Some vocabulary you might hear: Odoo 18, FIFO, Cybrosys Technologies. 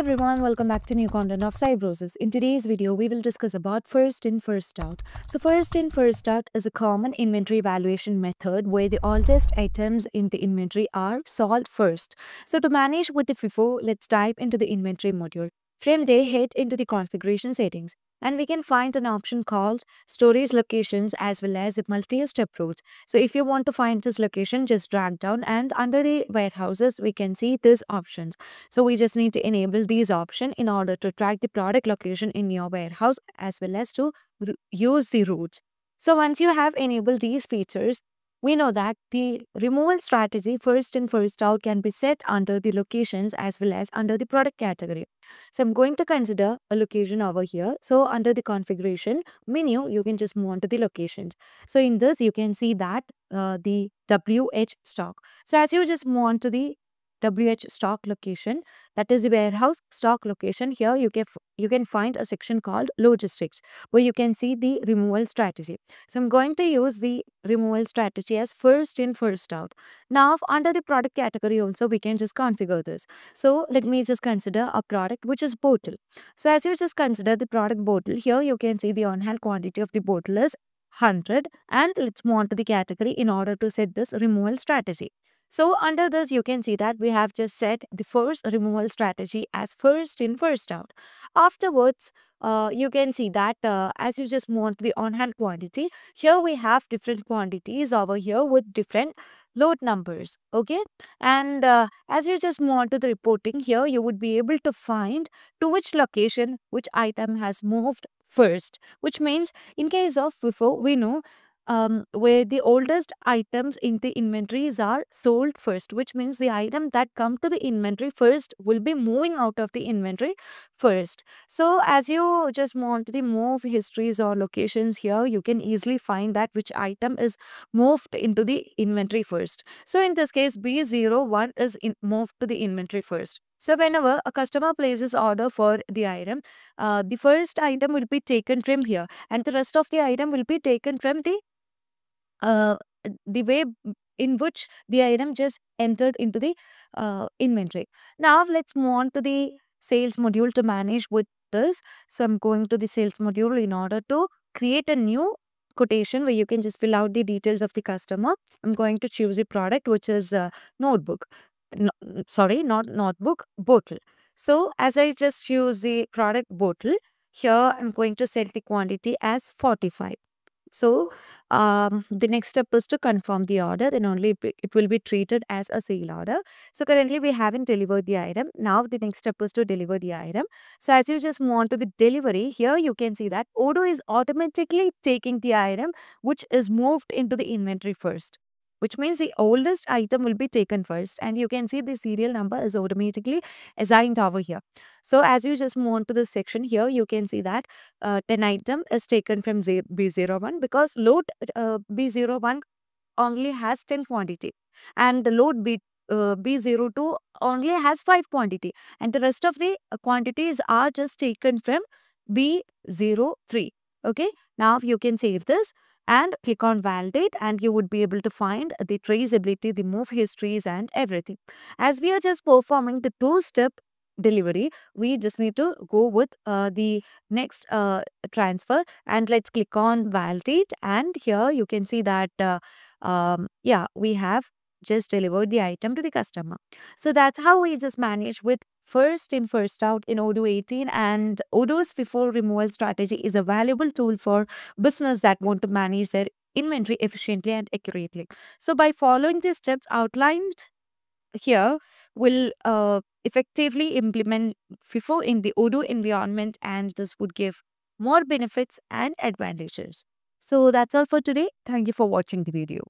everyone, welcome back to new content of Cybrosys. In today's video, we will discuss about first in, first out. So first in, first out is a common inventory valuation method where the oldest items in the inventory are sold first. So to manage with the FIFO, let's type into the inventory module. From there, head into the configuration settings. And we can find an option called storage locations as well as multi-step routes. So if you want to find this location, just drag down, and under the warehouses, we can see these options. So we just need to enable these options in order to track the product location in your warehouse as well as to use the routes. So once you have enabled these features, we know that the removal strategy first in, first out can be set under the locations as well as under the product category. So I'm going to consider a location over here. So under the configuration menu, you can just move on to the locations. So in this, you can see that the WH stock. So as you just move on to the WH stock location, that is the warehouse stock location, here you can find a section called logistics where you can see the removal strategy. So I'm going to use the removal strategy as first in, first out. Now under the product category also we can just configure this. So let me just consider a product which is bottle. So as you just consider the product bottle, here you can see the on hand quantity of the bottle is 100, and let's move on to the category in order to set this removal strategy. So under this, you can see that we have just set the first removal strategy as first in, first out. Afterwards, you can see that as you just move on to the on-hand quantity, here we have different quantities over here with different load numbers, okay? And as you just move on to the reporting, here you would be able to find to which location, which item has moved first, which means in case of FIFO, we know where the oldest items in the inventories are sold first, which means the item that come to the inventory first will be moving out of the inventory first. So as you just move on to the move histories or locations, here you can easily find that which item is moved into the inventory first. So in this case, B01 is moved to the inventory first. So whenever a customer places order for the item, the first item will be taken from here and the rest of the item will be taken from the way in which the item just entered into the inventory. Now let's move on to the sales module to manage with this. So I'm going to the sales module in order to create a new quotation where you can just fill out the details of the customer. I'm going to choose a product which is bottle. So as I just choose the product bottle, here I'm going to set the quantity as 45. So the next step is to confirm the order, then only it will be treated as a sale order. So currently we haven't delivered the item. Now the next step is to deliver the item. So as you just move on to the delivery, here you can see that Odoo is automatically taking the item which is moved into the inventory first, which means the oldest item will be taken first, and you can see the serial number is automatically assigned over here. So as you just move on to this section, here you can see that 10 item is taken from B01 because load B01 only has 10 quantity and the load B02 only has 5 quantity, and the rest of the quantities are just taken from B03. Okay, now you can save this and click on validate, and you would be able to find the traceability, the move histories and everything. As we are just performing the two-step delivery, we just need to go with the next transfer, and let's click on validate, and here you can see that we have just delivered the item to the customer. So that's how we just manage with first in, first out in Odoo 18, and Odoo's FIFO removal strategy is a valuable tool for business that want to manage their inventory efficiently and accurately. So by following the steps outlined here, will effectively implement FIFO in the Odoo environment, and this would give more benefits and advantages. So that's all for today. Thank you for watching the video.